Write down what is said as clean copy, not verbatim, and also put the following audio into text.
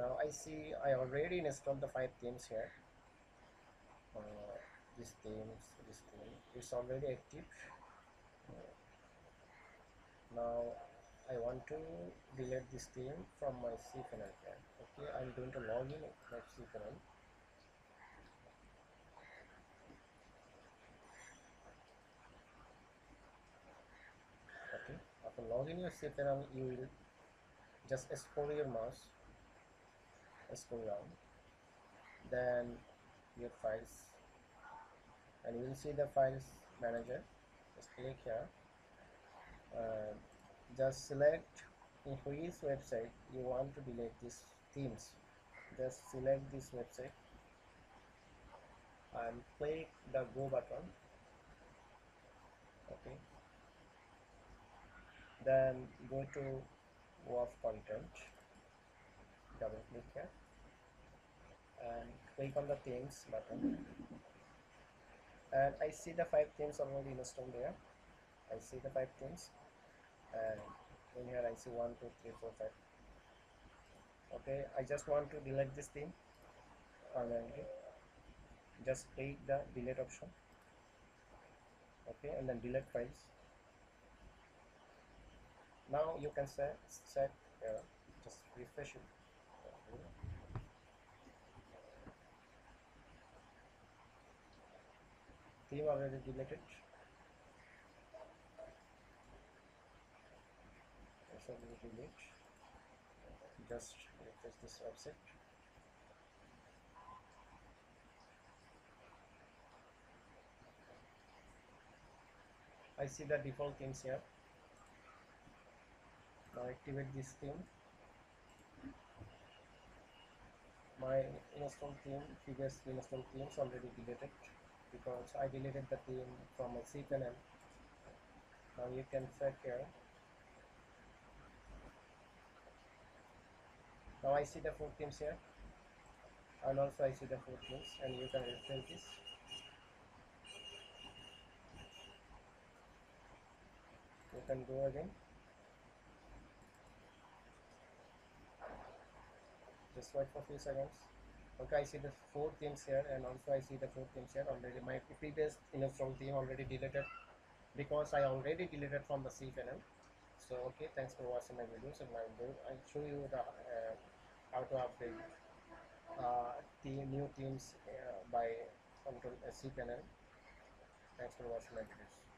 Now I see I already installed the 5 themes here. This theme is already active. Now I want to delete this theme from my cPanel here. Okay, I'm going to log in my cPanel. Okay, after logging your cPanel, you will just scroll your mouse, scroll down, then your files, and you will see the files manager. Just click here. Just select in which website you want to delete these themes. Just select this website and click the go button. Okay, then go to WAF content, double click here and click on the themes button, and I see the 5 themes already installed there. I see the 5 themes, and in here I see 1, 2, 3, 4, 5. Okay, I just want to delete this theme, and then just click the delete option. Okay, and then delete files. Now you can set here, just refresh it. Okay. Theme already deleted. Just refresh this website. I see the default themes here. Now activate this theme. My install theme, previous install themes already deleted because I deleted the theme from my cPanel. Now you can check here. Now I see the 4 themes here, and also I see the 4 themes, and you can refresh this. You can go again. Just wait for a few seconds. Okay, I see the 4 themes here, and also I see the 4 themes here already. My previous install theme already deleted because I already deleted from the cPanel. So okay, thanks for watching my videos, and I'll show you the how to update the new themes by cPanel. Thanks for watching my videos.